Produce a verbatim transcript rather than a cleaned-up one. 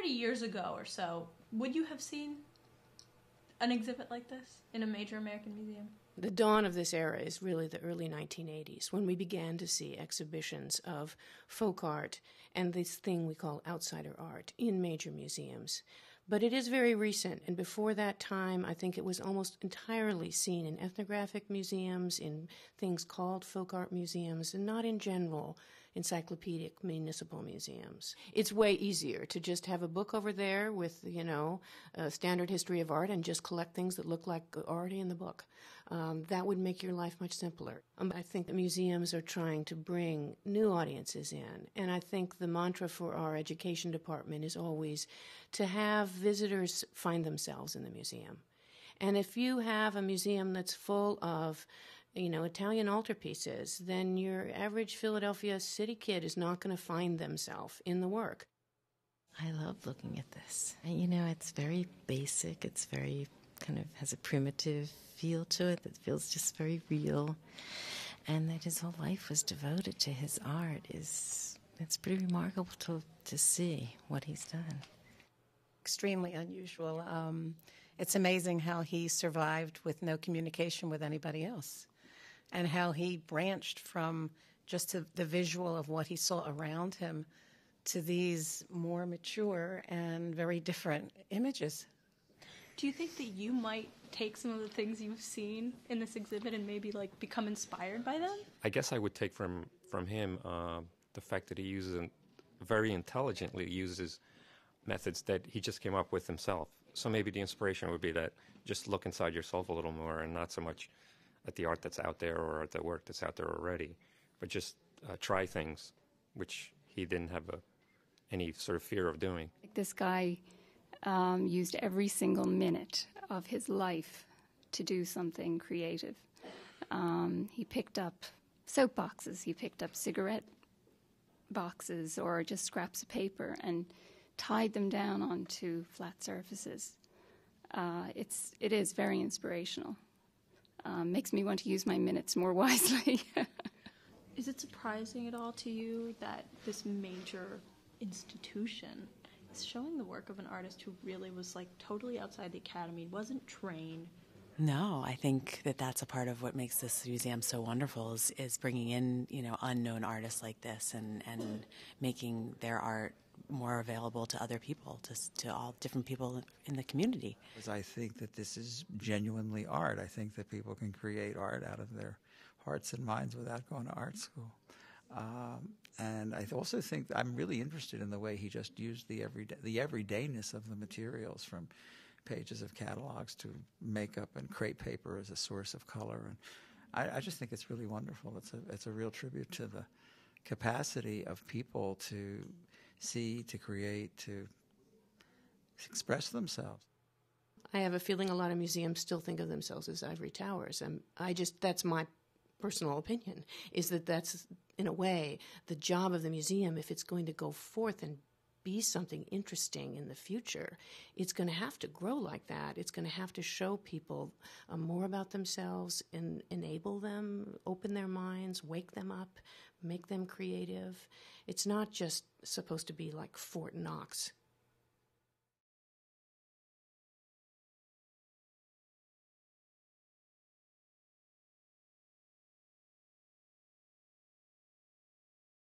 thirty years ago or so, would you have seen an exhibit like this in a major American museum? The dawn of this era is really the early nineteen eighties, when we began to see exhibitions of folk art and this thing we call outsider art in major museums. But it is very recent, and before that time, I think it was almost entirely seen in ethnographic museums, in things called folk art museums, and not in general encyclopedic municipal museums. It's way easier to just have a book over there with, you know, a standard history of art and just collect things that look like already in the book. Um, that would make your life much simpler. Um, I think the museums are trying to bring new audiences in, and I think the mantra for our education department is always to have visitors find themselves in the museum. And if you have a museum that's full of, you know, Italian altarpieces, then your average Philadelphia city kid is not going to find themselves in the work. I love looking at this. And, you know, it's very basic. It's very kind of has a primitive feel to it that feels just very real. And that his whole life was devoted to his art is, it's pretty remarkable to, to see what he's done. Extremely unusual. Um, it's amazing how he survived with no communication with anybody else, and how he branched from just the visual of what he saw around him to these more mature and very different images. Do you think that you might take some of the things you've seen in this exhibit and maybe like become inspired by them? I guess I would take from from him uh, the fact that he uses very intelligently uses methods that he just came up with himself. So maybe the inspiration would be that just look inside yourself a little more and not so much at the art that's out there or at the work that's out there already, but just uh, try things, which he didn't have a, any sort of fear of doing. This guy um, used every single minute of his life to do something creative. Um, he picked up soap boxes, he picked up cigarette boxes or just scraps of paper and tied them down onto flat surfaces. Uh, it's, it is very inspirational. Uh, makes me want to use my minutes more wisely. Is it surprising at all to you that this major institution is showing the work of an artist who really was like totally outside the academy, wasn't trained? No, I think that that's a part of what makes this museum so wonderful is, is bringing in, you know, unknown artists like this and, and making their art more available to other people, to, to all different people in the community. I think that this is genuinely art. I think that people can create art out of their hearts and minds without going to art school. Um, and I also think that I'm really interested in the way he just used the, everyday, the everydayness of the materials, from pages of catalogs to makeup and crepe paper as a source of color. And I, I just think it's really wonderful. It's a, it's a real tribute to the capacity of people to see, to create, to express themselves. I have a feeling a lot of museums still think of themselves as ivory towers, and I just, that's my personal opinion, is that that's, in a way, the job of the museum. If it's going to go forth and be something interesting in the future, it's going to have to grow like that. It's going to have to show people uh, more about themselves and enable them, open their minds, wake them up, make them creative. It's not just supposed to be like Fort Knox.